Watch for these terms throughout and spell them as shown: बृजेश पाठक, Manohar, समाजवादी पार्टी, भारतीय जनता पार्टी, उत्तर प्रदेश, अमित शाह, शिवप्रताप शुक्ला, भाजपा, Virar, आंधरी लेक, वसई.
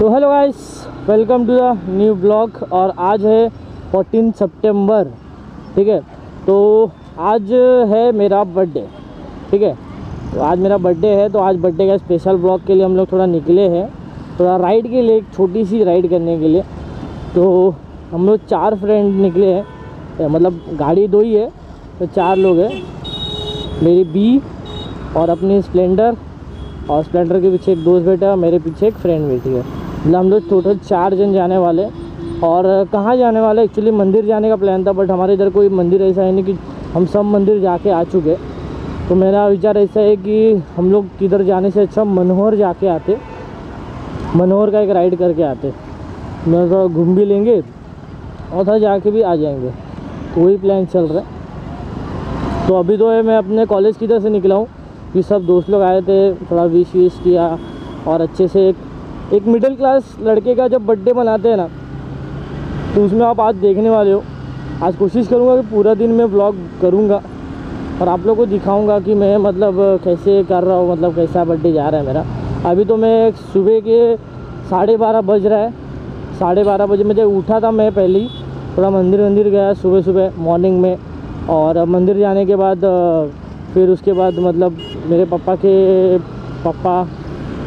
तो hello guys, welcome to the new blog. और आज है 14 सितंबर, ठीक है। तो आज है मेरा बर्थडे, ठीक है। तो आज मेरा बर्थडे है, तो आज बर्थडे का स्पेशल ब्लॉग के लिए हम लोग थोड़ा निकले हैं, थोड़ा राइड के लिए, एक छोटी सी राइड करने के लिए। तो हम लोग 4 फ्रेंड निकले हैं, तो मतलब गाड़ी 2 ही है, तो 4 लोग हैं। मेरी बी और अपनी स्प्लेंडर, और स्प्लेंडर के पीछे एक दोस्त बैठा, मेरे पीछे एक फ्रेंड बैठी है। मतलब हम लोग टोटल 4 जन जाने वाले। और कहाँ जाने वाले? एक्चुअली मंदिर जाने का प्लान था, बट हमारे इधर कोई मंदिर ऐसा है नहीं कि हम सब मंदिर जाके आ चुके। तो मेरा विचार ऐसा है कि हम लोग किधर जाने से अच्छा मनोहर जाके आते, मनोहर का एक राइड करके आते, थोड़ा घूम भी लेंगे और थोड़ा जाके भी आ जाएंगे। तो वही प्लान चल रहा है। तो अभी तो मैं अपने कॉलेज की तरफ से निकला हूँ, ये सब दोस्त लोग आए थे, थोड़ा विश विश किया। और अच्छे से एक मिडिल क्लास लड़के का जब बर्थडे मनाते हैं ना, तो उसमें आप आज देखने वाले हो। आज कोशिश करूँगा कि पूरा दिन मैं व्लॉग करूँगा और आप लोगों को दिखाऊँगा कि मैं मतलब कैसे कर रहा हूँ, मतलब कैसा बर्थडे जा रहा है मेरा। अभी तो मैं सुबह के 12:30 बज रहा है। 12:30 बजे मुझे उठा था मैं, पहले ही थोड़ा मंदिर गया सुबह मॉर्निंग में। और मंदिर जाने के बाद फिर उसके बाद मतलब मेरे पापा के पापा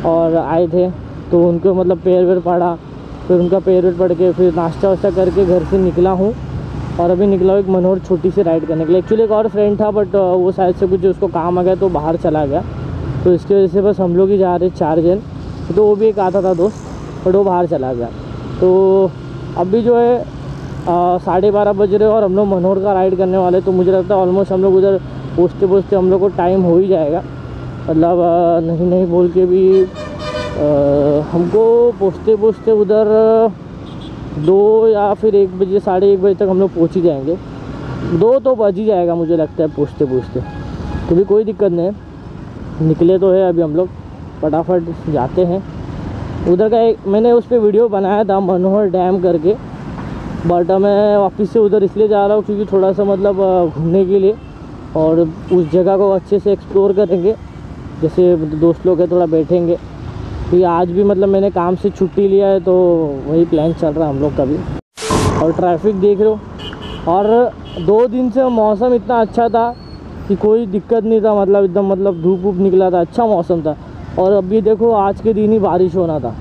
और आए थे, तो उनको मतलब पैर वैर पड़ा, फिर उनका पैर वैर पड़ के फिर नाश्ता वास्ता करके घर से निकला हूँ। और अभी निकला हूँ एक मनोहर छोटी सी राइड करने के लिए। एक्चुअली एक और फ्रेंड था, बट वो शायद से कुछ उसको काम आ गया तो बाहर चला गया, तो इसकी वजह से बस हम लोग ही जा रहे 4 जन। तो वो भी एक आता था दोस्त, बट वो बाहर चला गया। तो अभी जो है 12:30 बज रहे और हम लोग मनोहर का राइड करने वाले। तो मुझे लगता है ऑलमोस्ट हम लोग उधर पहुँचते हम लोग को टाइम हो ही जाएगा। मतलब नहीं नहीं बोल के भी हमको पहुँचते उधर 2 या फिर 1 बजे 1:30 बजे तक हम लोग पहुँच ही जाएंगे। 2 तो बज ही जाएगा मुझे लगता है पहुँचते तो भी कोई दिक्कत नहीं है। निकले तो है अभी हम लोग, फटाफट जाते हैं उधर का। एक मैंने उस पर वीडियो बनाया था मनोहर डैम करके, बट मैं वापस से उधर इसलिए जा रहा हूँ क्योंकि थोड़ा सा मतलब घूमने के लिए और उस जगह को अच्छे से एक्सप्लोर करेंगे। जैसे दोस्त लोग हैं, थोड़ा बैठेंगे। तो आज भी मतलब मैंने काम से छुट्टी लिया है, तो वही प्लान चल रहा है हम लोग का भी। और ट्रैफिक देख रहे हो। और 2 दिन से मौसम इतना अच्छा था कि कोई दिक्कत नहीं था, मतलब एकदम मतलब धूप उप निकला था, अच्छा मौसम था। और अभी देखो आज के दिन ही बारिश होना था,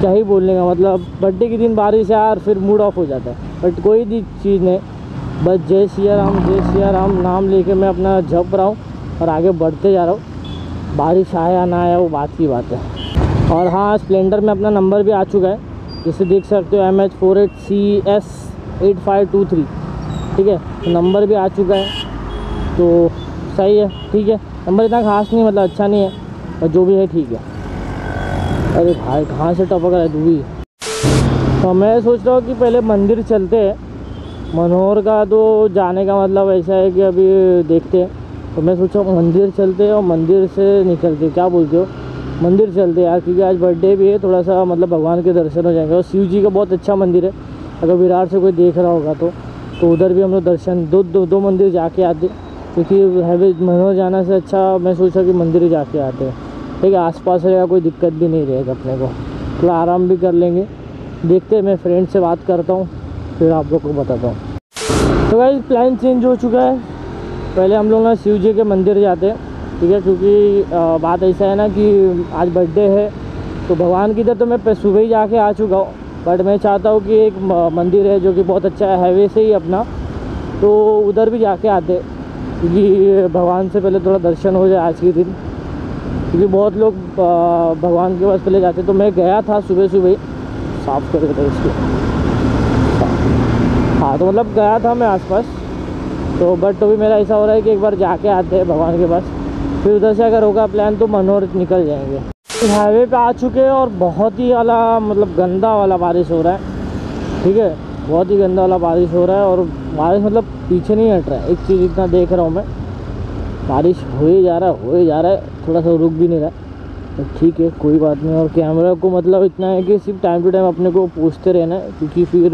क्या ही बोलने का मतलब। बर्थडे के दिन बारिश यार फिर मूड ऑफ हो जाता है, बट कोई भी चीज़ नहीं। बस जय सिया राम नाम लेके मैं अपना जप रहा हूँ और आगे बढ़ते जा रहा हूँ। बारिश आया ना आया वो बात की बात है। और हाँ, स्प्लेंडर में अपना नंबर भी आ चुका है, जिसे देख सकते हो MH48CS8523, ठीक है। नंबर भी आ चुका है तो सही है, ठीक है। नंबर इतना खास नहीं, मतलब अच्छा नहीं है, और जो भी है ठीक है। अरे भाई कहाँ से टपक रहा है तू भी। तो मैं सोच रहा हूँ कि पहले मंदिर चलते हैं मनोहर का। तो जाने का मतलब ऐसा है कि अभी देखते हैं। तो मैं सोचा मंदिर चलते हैं और मंदिर से निकलते, क्या बोलते हो, मंदिर चलते यार, क्योंकि आज बर्थडे भी है, थोड़ा सा मतलब भगवान के दर्शन हो जाएंगे। और शिव जी का बहुत अच्छा मंदिर है, अगर विरार से कोई देख रहा होगा तो उधर भी हम लोग दर्शन दो मंदिर जाके आते, क्योंकि मनोहर जाने से अच्छा मैं सोचा कि मंदिर जाके आते हैं, ठीक है। आस पास रहेगा, कोई दिक्कत भी नहीं रहेगा, अपने को थोड़ा आराम भी कर लेंगे। देखते हैं, मैं फ्रेंड से बात करता हूँ फिर आप लोग को बताता हूँ। तो भाई प्लान चेंज हो चुका है। पहले हम लोग ना शिव जी के मंदिर जाते हैं, ठीक है, क्योंकि बात ऐसा है ना कि आज बर्थडे है तो भगवान की तरफ तो मैं सुबह ही जाके आ चुका हूँ, बट मैं चाहता हूँ कि एक मंदिर है जो कि बहुत अच्छा है, हाईवे से ही अपना, तो उधर भी जाके आते, क्योंकि भगवान से पहले थोड़ा दर्शन हो जाए आज के दिन। क्योंकि बहुत लोग भगवान के पास पहले जाते। तो मैं गया था सुबह साफ कर देता इसको, हाँ, तो मतलब गया था मैं आसपास तो, बट तो भी मेरा ऐसा हो रहा है कि एक बार जाके आते हैं भगवान के पास, फिर उधर से अगर होगा प्लान तो मनोहर निकल जाएंगे। हाईवे पे आ चुके हैं और बहुत ही वाला मतलब गंदा वाला बारिश हो रहा है, ठीक है, बहुत ही गंदा वाला बारिश हो रहा है। और बारिश मतलब पीछे नहीं हट रहा है, एक चीज़ इतना देख रहा हूँ मैं, बारिश हो ही जा रहा है थोड़ा सा रुक भी नहीं रहा, ठीक है कोई बात नहीं। और कैमरा को मतलब इतना है कि सिर्फ टाइम टू टाइम अपने को पूछते रहना है, क्योंकि फिर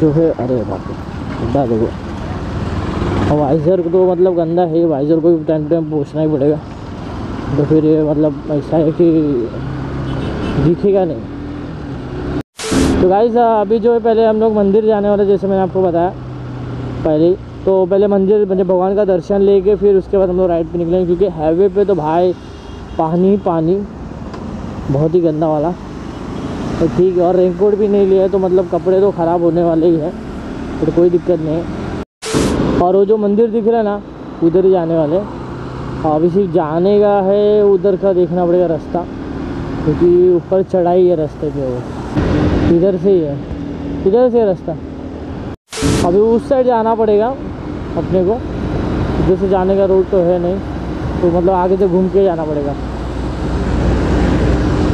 जो है अरे बाप गंदा देखो। और वाइज़र को तो मतलब गंदा है, वाइज़र को भी टाइम टू टाइम पूछना ही पड़ेगा। तो फिर ये मतलब ऐसा है कि दिखेगा नहीं। तो गाइस अभी जो है पहले हम लोग मंदिर जाने वाले, जैसे मैंने आपको बताया पहले, तो पहले मंदिर मतलब भगवान का दर्शन लेके फिर उसके बाद हम लोग राइड पे निकलेंगे, क्योंकि हाईवे पे तो भाई पानी पानी बहुत ही गंदा वाला। तो ठीक है, और रेनकोट भी नहीं लिया तो मतलब कपड़े तो ख़राब होने वाले ही है, पर कोई दिक्कत नहीं है। और वो जो मंदिर दिख रहा है ना उधर ही जाने वाले, अभी सिर्फ जाने का है, उधर का देखना पड़ेगा रास्ता, क्योंकि ऊपर चढ़ाई है रास्ते पे, वो इधर से ही है, इधर से रास्ता। अभी उस साइड जाना पड़ेगा अपने को, इधर से जाने का रोड तो है नहीं, तो मतलब आगे से घूम के जाना पड़ेगा।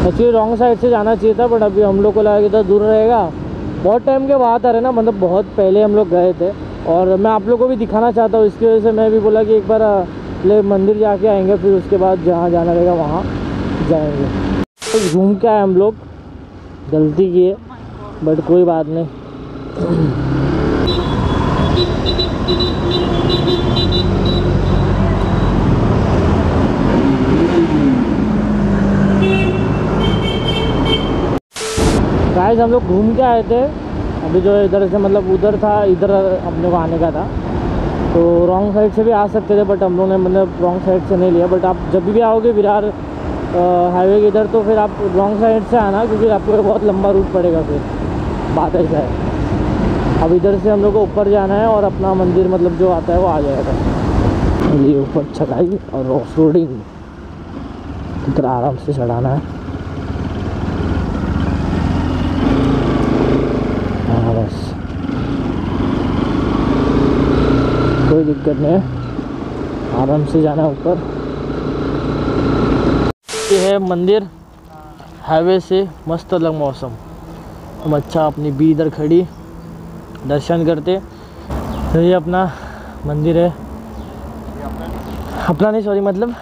एक्चुअली रॉन्ग साइड से जाना चाहिए था, बट अभी हम लोग को लगा कि इधर दूर रहेगा, बहुत टाइम के बाद आ रहे ना, मतलब बहुत पहले हम लोग गए थे। और मैं आप लोग को भी दिखाना चाहता हूँ, इसकी वजह से मैं भी बोला कि एक बार ले मंदिर जाके आएंगे, फिर उसके बाद जहाँ जाना रहेगा वहाँ जाएंगे। घूम के आए हम लोग, गलती की है बट कोई बात नहीं। गाइस हम लोग घूम के आए थे, अभी जो इधर से मतलब उधर था, इधर अपने को आने का था, तो रॉन्ग साइड से भी आ सकते थे, बट हम लोगों ने मतलब रॉन्ग साइड से नहीं लिया। बट आप जब भी आओगे विरार हाईवे के इधर, तो फिर आप रॉन्ग साइड से आना, क्योंकि आपको बहुत लंबा रूट पड़ेगा, फिर बात ऐसा है। अब इधर से हम लोग को ऊपर जाना है और अपना मंदिर मतलब जो आता है वो आ जाएगा। ये ऊपर चढ़ाई और ऑफ रोडिंग, इधर आराम से चढ़ाना है। कोई दिक्कत नहीं है, आराम से जाना ऊपर। ये है मंदिर, हाईवे से मस्त लग मौसम, हम अच्छा अपनी बी इधर खड़ी दर्शन करते। तो ये अपना मंदिर है, अपना नहीं सॉरी मतलब,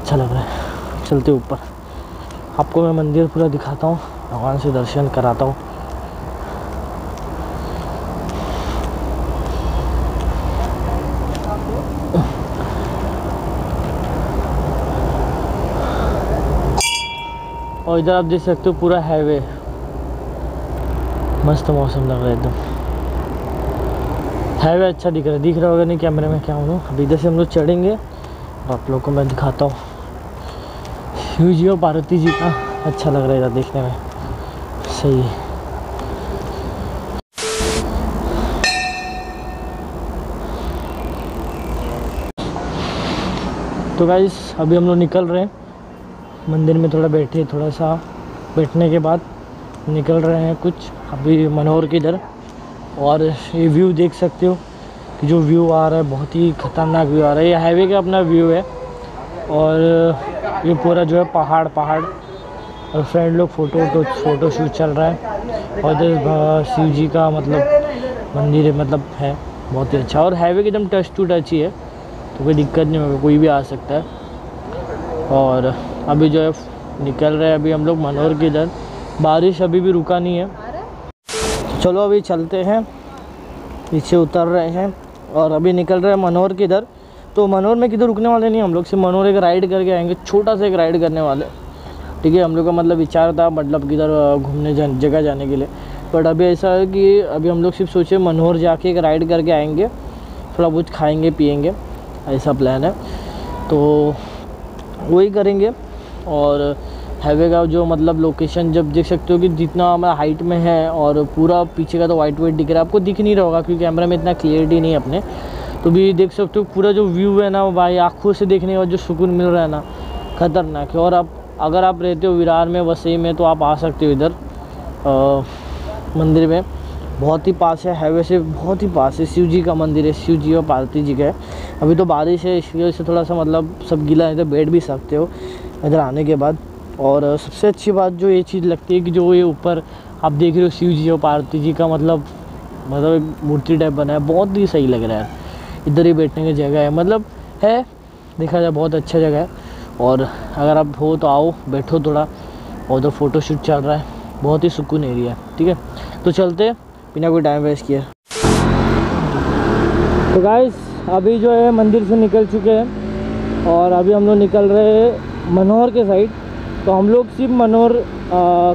अच्छा लग रहा है। चलते ऊपर, आपको मैं मंदिर पूरा दिखाता हूँ, भगवान से दर्शन कराता हूँ। और इधर आप देख सकते हो पूरा हाईवे, मस्त मौसम लग रहा है एकदम, हाईवे अच्छा दिख रहा है, दिख रहा होगा नहीं कैमरे में क्या हूँ। अभी इधर से हम लोग चढ़ेंगे और आप लोगों को मैं दिखाता हूँ शिव जी और पार्वती जी का, अच्छा लग रहा है इधर देखने में, सही है। तो गाइस अभी हम लोग निकल रहे हैं मंदिर में, थोड़ा बैठे, थोड़ा सा बैठने के बाद निकल रहे हैं कुछ अभी मनोहर के इधर। और ये व्यू देख सकते हो कि जो व्यू आ रहा है बहुत ही ख़तरनाक व्यू आ रहा है, ये हाईवे का अपना व्यू है। और ये पूरा जो है पहाड़ पहाड़, और फ्रेंड लोग फ़ोटो शूट चल रहा है। और इधर शिव जी का मतलब मंदिर है, मतलब है बहुत ही अच्छा, और हाईवे के एकदम टच टू टच ही है, तो कोई दिक्कत नहीं होगी, कोई भी आ सकता है। और अभी जो है निकल रहे हैं अभी हम लोग मनोहर के इधर, बारिश अभी भी रुका नहीं है। चलो अभी चलते हैं, पीछे उतर रहे हैं और अभी निकल रहे हैं मनोहर के इधर। तो मनोहर में किधर रुकने वाले नहीं हम लोग, सिर्फ मनोहर एक राइड करके आएंगे, छोटा सा एक राइड करने वाले, ठीक है। हम लोग का मतलब विचार था मतलब किधर घूमने जगह जाने के लिए, बट अभी ऐसा है कि अभी हम लोग सिर्फ सोचे मनोहर जाके एक राइड करके आएंगे, थोड़ा बहुत खाएँगे पिएँगे, ऐसा प्लान है, तो वही करेंगे। और हाईवे का जो मतलब लोकेशन जब देख सकते हो कि जितना हमारा हाइट में है, और पूरा पीछे का तो वाइट वाइट दिख रहा है, आपको दिख नहीं रहा होगा क्योंकि कैमरा में इतना क्लियरिटी नहीं है अपने, तो भी देख सकते हो पूरा जो व्यू है ना भाई, आँखों से देखने के बाद जो सुकून मिल रहा है ना, खतरनाक है। और आप अगर आप रहते हो विरार में, वसई में, तो आप आ सकते हो इधर मंदिर में, बहुत ही पास है हाईवे से, बहुत ही पास है। शिव जी का मंदिर है, शिव जी और पार्वती जी का है। अभी तो बारिश है इसलिए वजह से थोड़ा सा मतलब सब गीला है, तो बैठ भी सकते हो इधर आने के बाद। और सबसे अच्छी बात जो ये चीज़ लगती है कि जो ये ऊपर आप देख रहे हो शिव जी और पार्वती जी का मतलब मूर्ति टाइप बना है, बहुत ही सही लग रहा है। इधर ही बैठने की जगह है, मतलब है देखा जाए बहुत अच्छा जगह है, और अगर आप हो तो आओ बैठो थोड़ा, और उधर फ़ोटोशूट चल रहा है, बहुत ही सुकून एरिया है, ठीक है। तो चलते बिना कोई टाइम वेस्ट किया। तो गाइस अभी जो है मंदिर से निकल चुके हैं, और अभी हम लोग निकल रहे हैं मनोहर के साइड, तो हम लोग सिर्फ मनोहर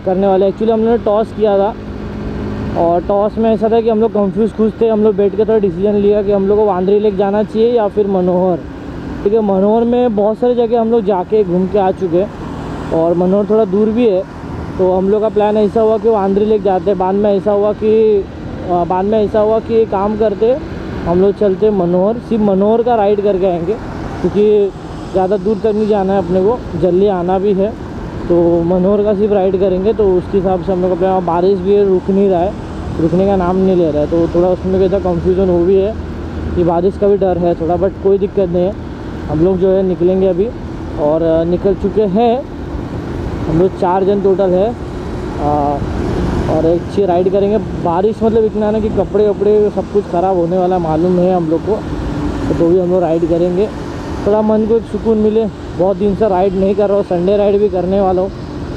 करने वाले। एक्चुअली हम लोगों ने टॉस किया था और टॉस में ऐसा था कि हम लोग कंफ्यूज खुश थे। हम लोग बैठ के थोड़ा डिसीजन लिया कि हम लोग को आंधरी लेक जाना चाहिए या फिर मनोहर। ठीक है, मनोहर में बहुत सारी जगह हम लोग जाके घूम के आ चुके हैं और मनोहर थोड़ा दूर भी है, तो हम लोग का प्लान ऐसा हुआ कि वो आंधरी लेक जाते। बाद में ऐसा हुआ कि काम करते हम लोग चलते मनोहर, सिर्फ मनोहर का राइड करके आएंगे क्योंकि ज़्यादा दूर तक नहीं जाना है, अपने को जल्दी आना भी है, तो मनोहर का सिर्फ राइड करेंगे। तो उसके हिसाब से हम लोग अपने बारिश भी रुक नहीं रहा है, रुकने का नाम नहीं ले रहा है, तो थोड़ा उसमें भी ऐसा कन्फ्यूज़न हो भी है कि बारिश का भी डर है थोड़ा, बट कोई दिक्कत नहीं है। हम लोग जो है निकलेंगे अभी और निकल चुके हैं। हम लोग 4 जन टोटल है और अच्छी राइड करेंगे। बारिश मतलब इतना ना कि कपड़े वपड़े सब कुछ ख़राब होने वाला मालूम है हम लोग को, तो भी हम लोग राइड करेंगे, थोड़ा मन को एक सुकून मिले। बहुत दिन से राइड नहीं कर रहा हूँ, संडे राइड भी करने वाला हूँ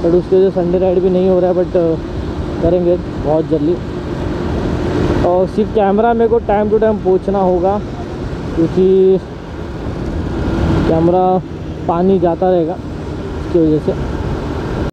बट उसके वजह से संडे राइड भी नहीं हो रहा है, बट करेंगे बहुत जल्दी। और सिर्फ कैमरा मेरे को टाइम टू टाइम पहुँचना होगा क्योंकि कैमरा पानी जाता रहेगा, इसकी वजह से